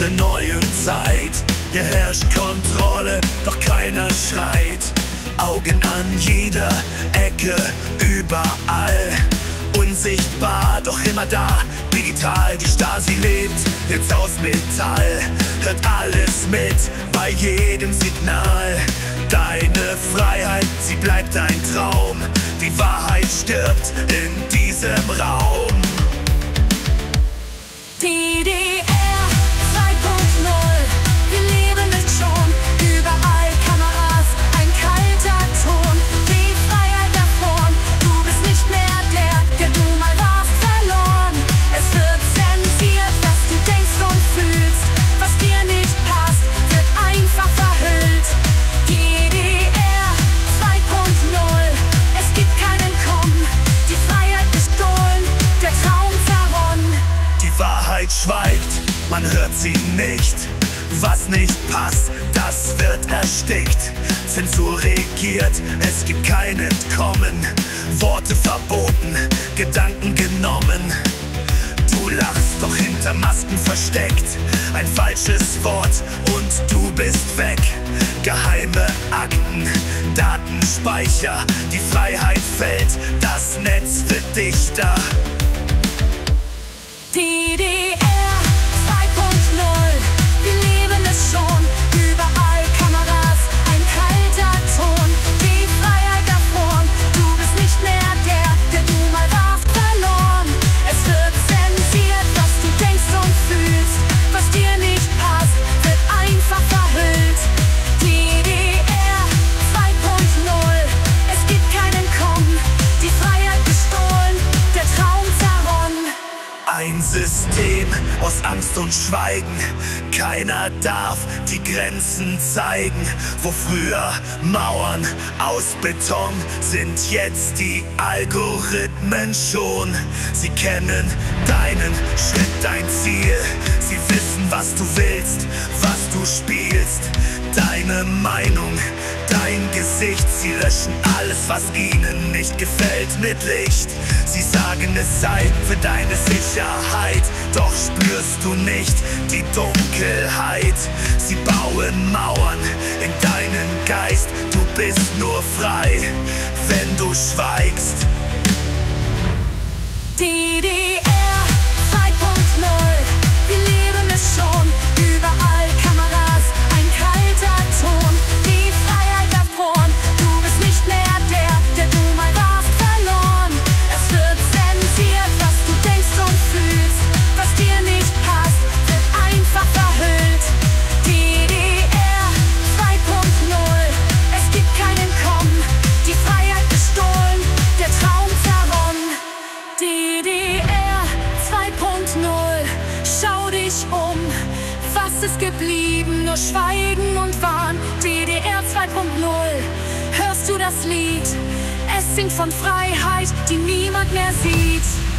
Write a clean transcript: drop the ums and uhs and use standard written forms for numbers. der neuen Zeit. Hier herrscht Kontrolle, doch keiner schreit. Augen an jeder Ecke, überall. Unsichtbar, doch immer da, digital. Die Stasi lebt, jetzt aus Metall. Hört alles mit, bei jedem Signal. Deine Freiheit, sie bleibt ein Traum. Die Wahrheit stirbt in diesem Raum. DDR 2.0, wir leben es schon. Überall Kameras, ein kalter Ton. Die Freiheit davon, du bist nicht mehr der du mal warst, verloren. Es wird zensiert, was du denkst und fühlst. Was dir nicht passt, wird einfach verhüllt. DDR 2.0, es gibt keinen Kommen. Die Freiheit gestohlen, der Traum verronnen. Die Wahrheit schweigt, man hört sie nicht. Was nicht passt, das wird erstickt. Zensur regiert, es gibt kein Entkommen. Worte verboten, Gedanken genommen. Du lachst, doch hinter Masken versteckt. Ein falsches Wort und du bist weg. Geheime Akten, Datenspeicher. Die Freiheit fällt, das Netz wird dichter. Ein System aus Angst und Schweigen. Keiner darf die Grenzen zeigen. Wo früher Mauern aus Beton sind jetzt die Algorithmen schon. Sie kennen deinen Schritt, dein Ziel. Sie wissen, was du willst, was du spielst. Deine Meinung, dein Gesicht. Sie löschen alles, was ihnen nicht gefällt, mit Licht. Sie sagen, es sei für deine Sicherheit. Doch spürst du nicht die Dunkelheit. Sie bauen Mauern in deinen Geist. Du bist nur frei, wenn du schweigst. DDR 2.0, wir leben es schon. Überall Kameras, ein kalter Ton. Die Freiheit davon, du bist nicht mehr der du mal warst, verloren. Es wird zensiert, was du denkst und fühlst. Was dir nicht passt, wird einfach verhüllt. DDR 2.0, es gibt keinen Kommen. Die Freiheit gestohlen, der Traum verronnen. DDR 2.0, schau dich um, was ist geblieben? Nur Schweigen und Wahn. DDR 2.0, hörst du das Lied? Es singt von Freiheit, die niemand mehr sieht.